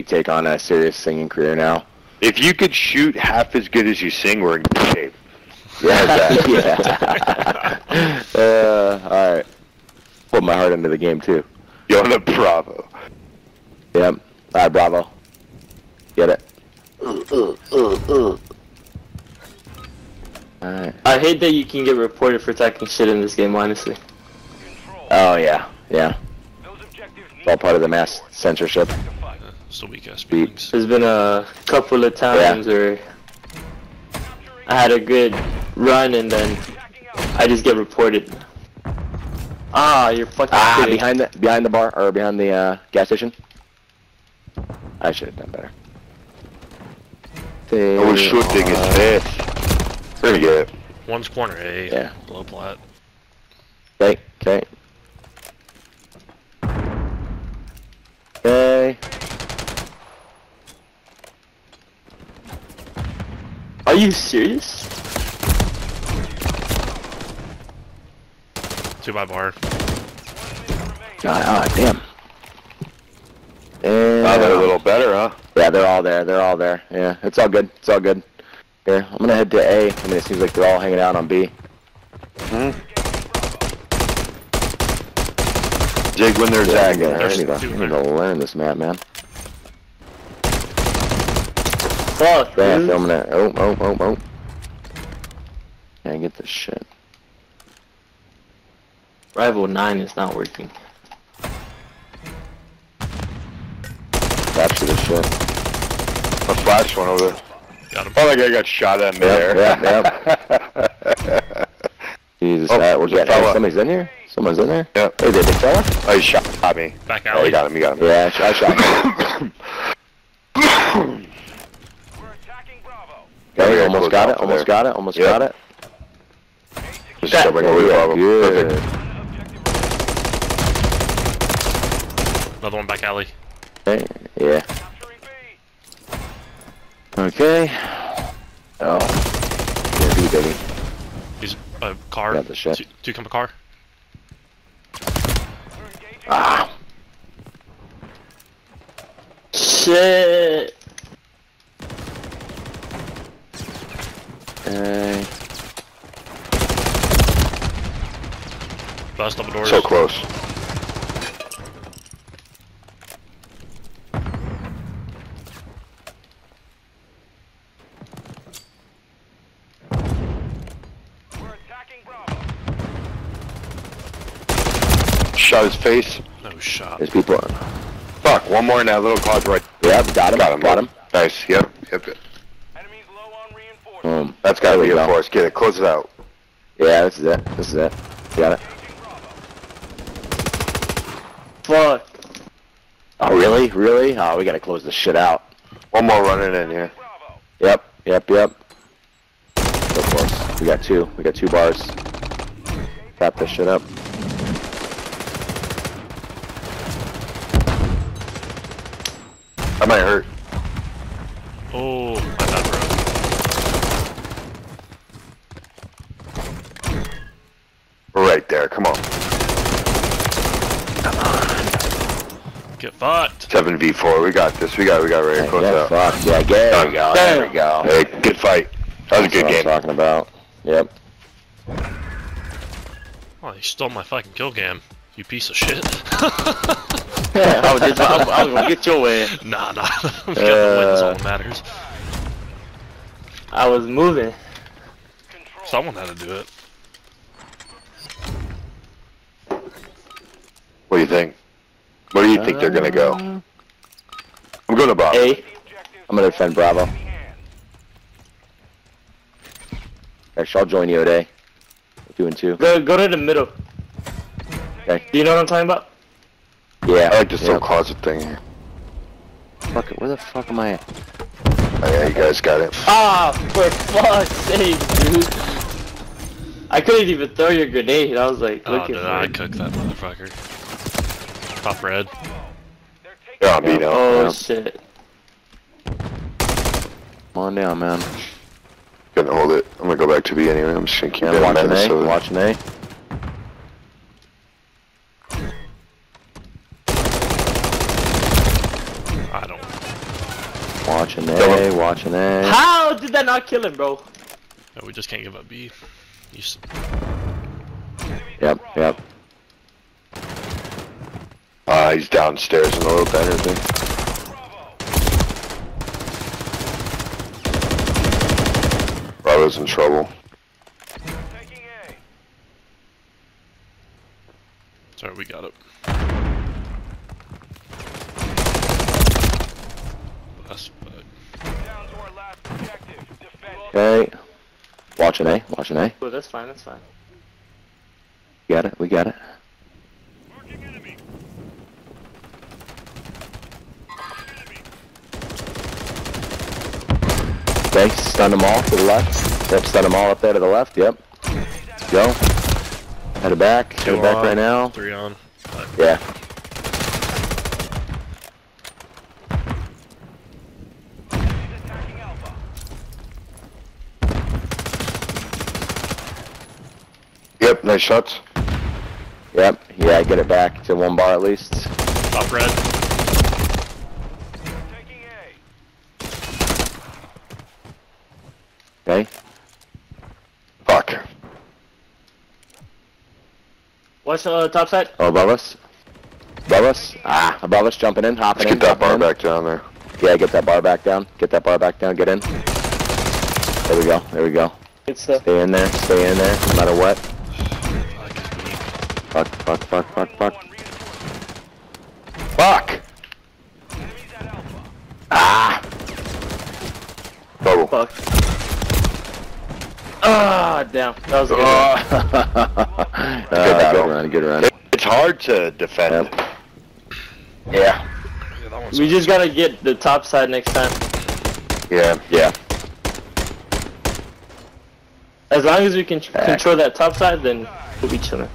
you take on a serious singing career now? If you could shoot half as good as you sing, we're in good shape. Yeah, yeah. All right. Put my heart into the game, too. You're the Bravo. Yep. All right, Bravo. Get it. All right. I hate that you can get reported for talking shit in this game, honestly. Oh, yeah. Yeah. It's all part of the mass censorship. It's the weak-ass beatings. There's been a couple of times where I had a good run and then I just get reported. Ah, you're fucking kidding. Behind the bar, or behind the gas station. I should have done better. I was shooting his ass. There you go. One's corner A. Yeah. Low plat. Okay. Okay. Okay. Are you serious? To my bar. Ah, damn. Oh, they're a little better, huh? Yeah, they're all there. They're all there. Yeah, it's all good. It's all good. Here, I'm gonna head to A. I mean, it seems like they're all hanging out on B. Hmm. Jake, when they're zagging, I need to learn this map, man. Fuck, man. Yeah, I'm gonna. Oh. Can't get this shit. Rival 9 is not working. Capture this shit. I flashed one over. Got him. Oh, that guy got shot at in there. Yep. Jesus, where's that? Hey, somebody's in here? Someone's in there? Yep. Hey, big fella? Oh, he shot me. Back out. Oh, you got him, you got him. Yeah, I shot him. We're attacking Bravo. Okay, almost got it, almost got it, almost got it. Just jumping over Bravo. Perfect. Another one back alley. Okay, yeah. Okay. Oh. Yeah, B, baby. He's a car. Got the shit. Two come a car. Ah. Shit. Okay. Bust up the doors. So close. Shot his face. No shot. There's people. Fuck, one more in that little closet right. Yep, got him. Got him. Got him. Nice. Yep. Enemies low on reinforcements. That's gotta be reinforced. Get it. Close it out. Yeah, this is it. This is it. Got it. Fuck. Oh really? Really? Oh, we gotta close this shit out. One more running in here. Yep. Of course. We got two. We got two bars. Tap this shit up. That might hurt. Oh, my bad, bro. We're right there. Come on. Come on. Get fucked. 7v4. We got this. We got ready to close out. Fucked. Yeah, there we go. There we go. Hey, good fight. That was a good game. That's what I'm talking about. Yep. Oh, you stole my fucking kill cam. You piece of shit. Yeah, I was gonna get your way. Nah. We gotta win, that's all that matters. I was moving. Someone had to do it. What do you think? Where do you think they're gonna go? I'm going to Bravo. A. I'm gonna defend Bravo. Actually, I'll join you at A. 2 and 2. Go to the middle. Okay. Do you know what I'm talking about? Yeah, I like this little closet thing here. Fuck it, where the fuck am I at? Oh yeah, you guys got it. Ah, for fuck's sake, dude. I couldn't even throw your grenade, I was like, look at that. I cooked that motherfucker. Top red. They're on me now. Oh shit. Come on down, man. Gonna hold it. I'm gonna go back to B anyway, I'm just gonna keep it. Watching A. I don't know. Watching A, watching A. How did that not kill him, bro? No, we just can't give up B. Yep, yep. He's downstairs in the little banner thing. Bravo's in trouble. Sorry, we got it. Last bug. Okay. Watching A, watching A. Oh, that's fine, that's fine. Got it, we got it. Okay, stun them all to the left. Yep, stun them all up there to the left, yep. Go. Head it back. Head it back right now. 3 on. Yeah. Yep, nice shots. Yep, yeah, get it back to one bar at least. Top red. Okay. Fuck. What's the top side? Oh, above us. Above us? Ah, above us, jumping in, hopping in. Let's get that bar back down there. Yeah, get that bar back down. Get that bar back down, get in. There we go, there we go. Good stuff. Stay in there, no matter what. Fuck, fuck, fuck, fuck, fuck. Fuck! Ah! Bubble. Fuck. Ah, damn. That was a good run. Good run. It's hard to defend. Yep. Yeah. We just gotta get the top side next time. Yeah, yeah. As long as we can control that top side, then we'll be chilling.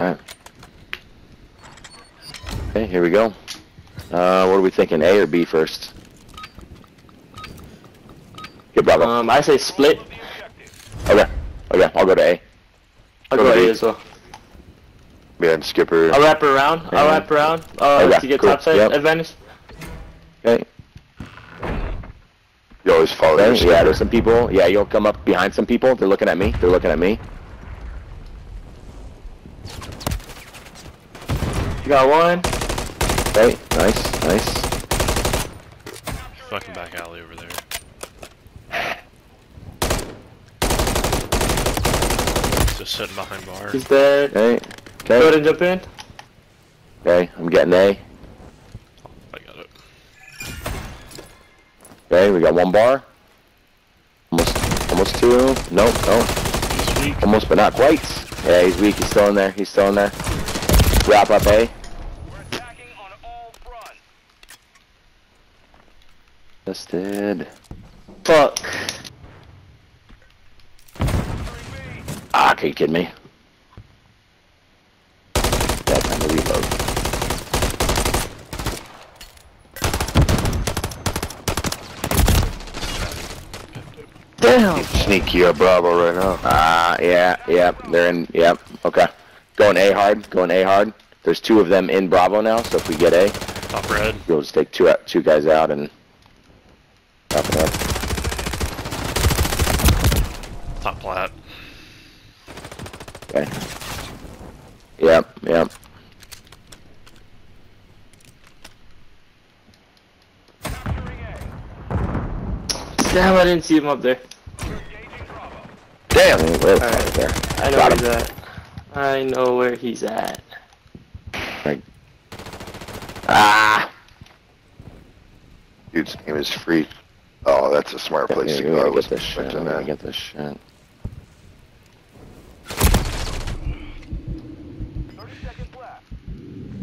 Alright. Okay, here we go. What are we thinking? A or B first? Bravo. I say split. Okay, okay, I'll go to A. I'll go to A as well. Yeah, and Skipper. I'll wrap around, I'll wrap around to get topside advantage. Okay. You always follow your Skipper. Yeah, there's some people, yeah, you'll come up behind some people. They're looking at me, they're looking at me. You got one. Okay, nice, nice. Fucking back alley over there. Just sitting behind bar. He's dead. Okay. Okay. Go ahead and jump in. Okay, I'm getting A. I got it. Okay, we got one bar. Almost two. Nope, no. He's weak. Almost, but not quite. Yeah, he's weak. He's still in there. He's still in there. Wrap up A. We're attacking on all fronts. Just did. Fuck. Ah, are you kidding me? That time to reload. Damn! Sneaky up Bravo right now. Ah, yeah, yeah, they're in, yeah, okay. Going A hard, going A hard. There's two of them in Bravo now, so if we get A, top red, we'll just take two guys out and top it up. Top plat. Okay. Yep, yep. Damn, I didn't see him up there. Damn! Right there. I know where he's at. I know where he's at. Right. Ah! Dude's name is Free. Oh, that's a smart place to go. Get this shit. Get this shit.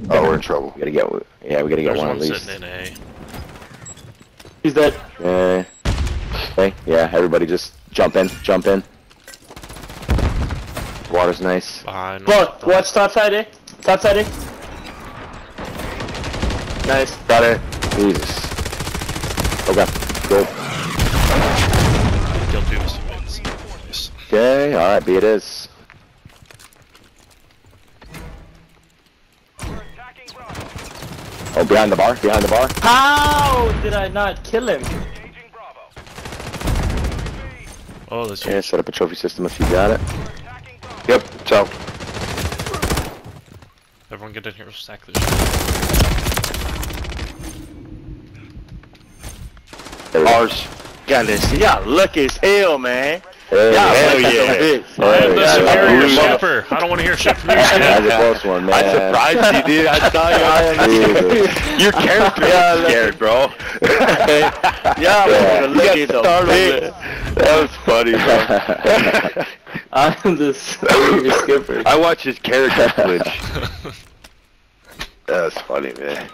Oh, we're in trouble. We gotta get, yeah, we gotta get one at least. There's one sitting in A. He's dead. Okay, yeah, everybody just jump in, jump in. Water's nice. Look, watch top side A. Top side A. Nice. Got it. Jesus. Okay, go. Kill two misfits. Okay, alright, B it is. Oh, behind the bar, behind the bar. How did I not kill him? Oh, this yeah, set up a trophy system if you got it. Yep, so. Everyone get in here, stack this shit. Ours. Goodness, y'all lucky as hell, man. Hey, hell yeah. Alright, listen, you're Shepard. I don't want to hear shit from you. That's a close one, man. I'm surprised you did. I saw you. Your character was scared, bro. Yeah, lucky as hell. That was funny, bro. I'm the skipper. I watched his character switch. That was funny, man.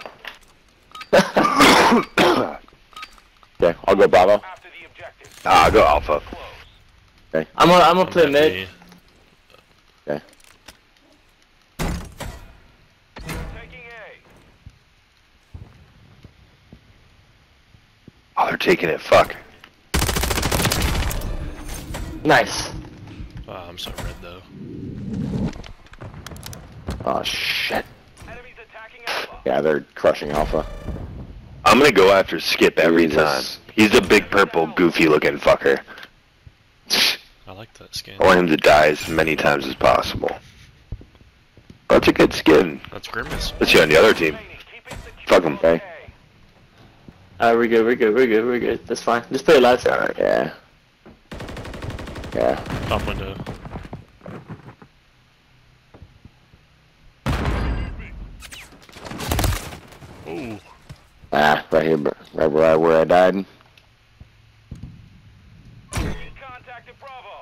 Okay, I'll go Bravo. Nah, I'll go Alpha. Okay. I'm gonna play mid. Okay. Oh, they're taking it. Fuck. Nice. I'm so red though. Oh shit. Enemies attacking Alpha. Yeah, they're crushing Alpha. I'm gonna go after Skip every time. He's a big purple, goofy-looking fucker. I like that skin. I want him to die as many times as possible. That's a good skin. That's Grimace. Let's see on the other team. Fuck him, okay. We're good. We're good. We're good. We're good. That's fine. Just play live. Alright. Yeah. Yeah. Top window. Ooh. Ah, right here, right where I died. Contacted Bravo.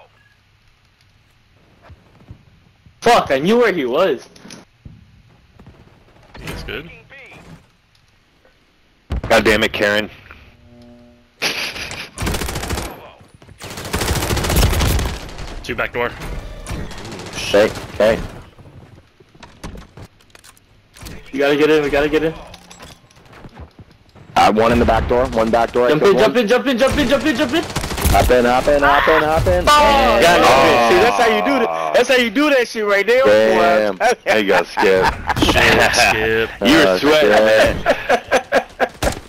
Fuck! I knew where he was. He's good. God damn it, Karen. Two back door. Shake, okay. You gotta get in, we gotta get in. One in the back door, one back door. Jump in, jump in, jump in, jump in, jump in, jump in. Hop in, hop in, hop in, hop in. Oh, yeah, oh. See, that's how you do that. That's how you do that shit right there. Damn. There you go, Skip. Shit, Skip. You're sweating, man.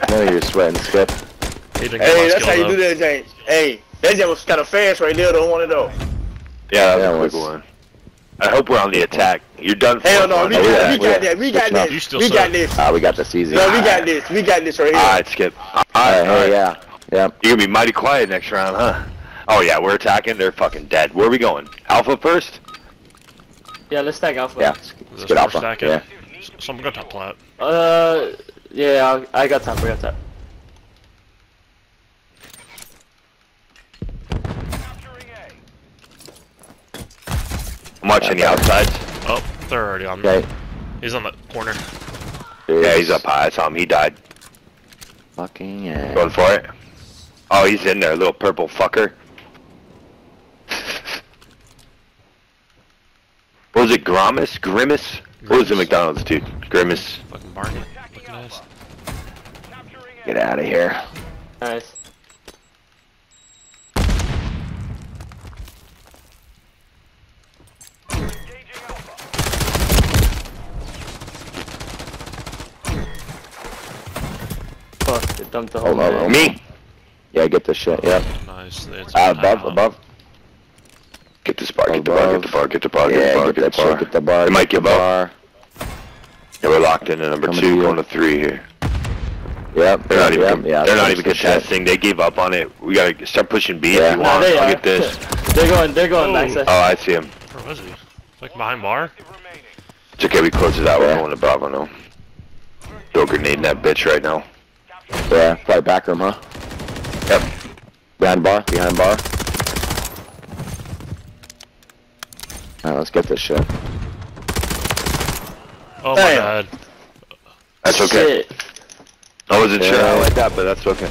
No, you're sweating, Skip. Hey, that's how you do that, James. Hey, that jam was kind of fast right there, though, one of those. Yeah, that was a quick one. I hope we're on the attack. You're done for. Hell no, we got this. We got this easy. No, we got this right here. Alright, Skip. Alright, yeah. Yep. You're gonna be mighty quiet next round, huh? Oh yeah, we're attacking, they're fucking dead. Where are we going? Alpha first? Yeah, let's stack Alpha. Yeah, let's get Alpha. Yeah. Someone got top plant. Yeah, I got top, we got top. I'm watching the outsides. Oh, they're already on. Okay. He's on the corner. Yeah, he's up high. I saw him. He died. Fucking yeah. Going for it. Oh, he's in there, little purple fucker. What was it, Grimace? Grimace? What was the McDonald's dude? Grimace. Fucking Barney. Get out of here. Nice. Dumped the whole me! Yeah, get this shit, yeah. Nice. Above. Get this bar, get the bar, get the bar, get the bar, get the bar. They might give up. Yeah, we're locked in at number two, going to three here. Yep, they're not even contesting, they gave up on it. We gotta start pushing B if you want, I'll get this. They're going, nice. Oh, I see him. Where was he? Like behind bar? It's okay, we close it out, we're going to Bravo now. Throw a grenade in that bitch right now. Yeah, probably back room, huh? Yep. Behind bar, behind bar. Alright, let's get this shit. Oh my god. That's okay. Shit. I wasn't sure I like that, but that's okay.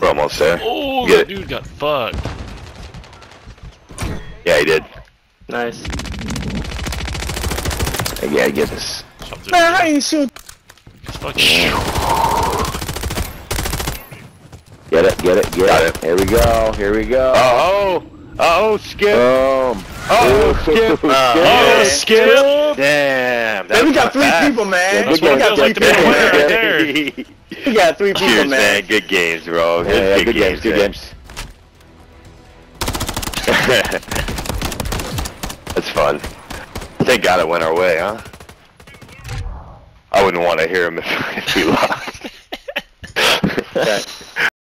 We're almost there. Oh, that dude got fucked. Yeah, he did. Nice. Yeah, get this. Man, I ain't shoot. Get it. Here we go. Skip. Boom. Oh, Skip! Oh, Skip! Damn! Man, we got three people, man. We got three people. We got three people, man. Good games, bro. Yeah, good games. Good games. That's fun. Thank God it went our way, huh? I wouldn't want to hear him if we lost.